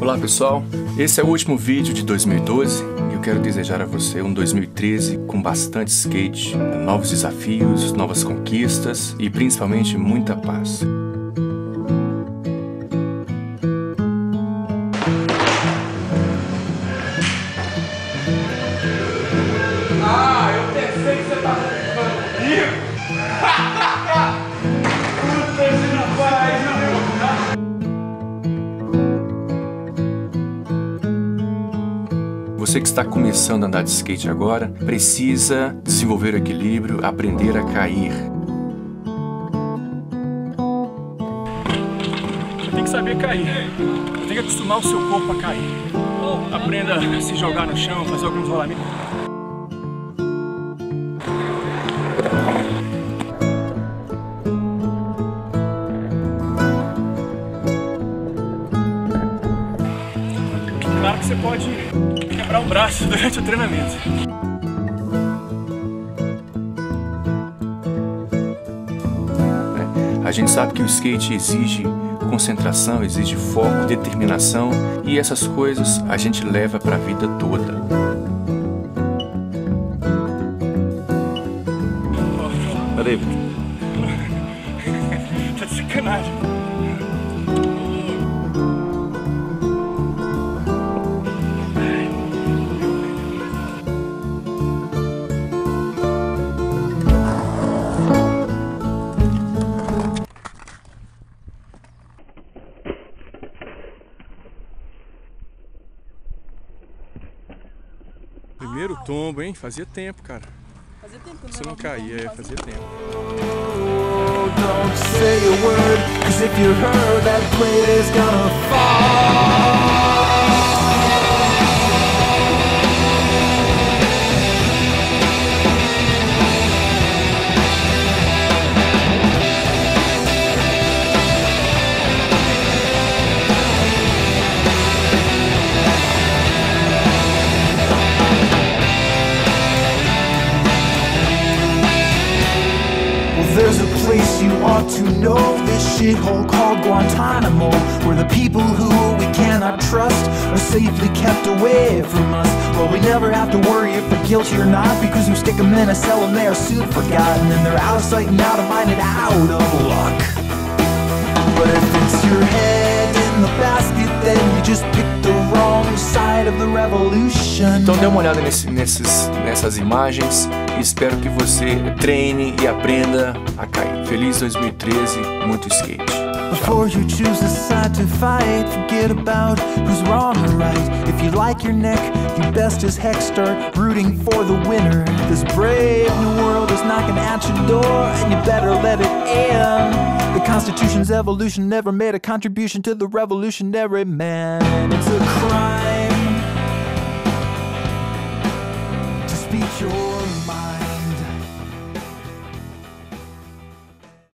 Olá pessoal, esse é o último vídeo de 2012 e eu quero desejar a você um 2013 com bastante skate, novos desafios, novas conquistas e principalmente muita paz. Eu pensei que você tava comigo! Você que está começando a andar de skate agora, precisa desenvolver o equilíbrio, aprender a cair. Você tem que saber cair, você tem que acostumar o seu corpo a cair. Aprenda a se jogar no chão, fazer alguns rolamentos. Claro que você pode quebrar o braço durante o treinamento. A gente sabe que o skate exige concentração, exige foco, determinação, e essas coisas a gente leva para a vida toda. Peraí. Tá de sacanagem. Primeiro tombo, hein? Fazia tempo, cara. Fazia tempo, né? Você não caía, fazia tempo. Don't say a word, 'cause if you heard that plane is gonna fall. There's a place you ought to know, this shithole called Guantanamo, where the people who we cannot trust are safely kept away from us. Well, we never have to worry if they're guilty or not, because we stick them in a cell and they are soon forgotten, and they're out of sight and out of mind and out of luck. But if it's your head in the basket, then you just pick the wrong side of the revolution. Então dê uma olhada nessas imagens. Espero que você treine e aprenda a cair. Feliz 2013, muito skate. Before you choose a side to fight, forget about who's wrong or right. If you like your neck, you best as heck start rooting for the winner. This brave new world is knocking at your door, and you better let it in. The Constitution's evolution never made a contribution to the revolutionary man. It's a crime to speak your mind.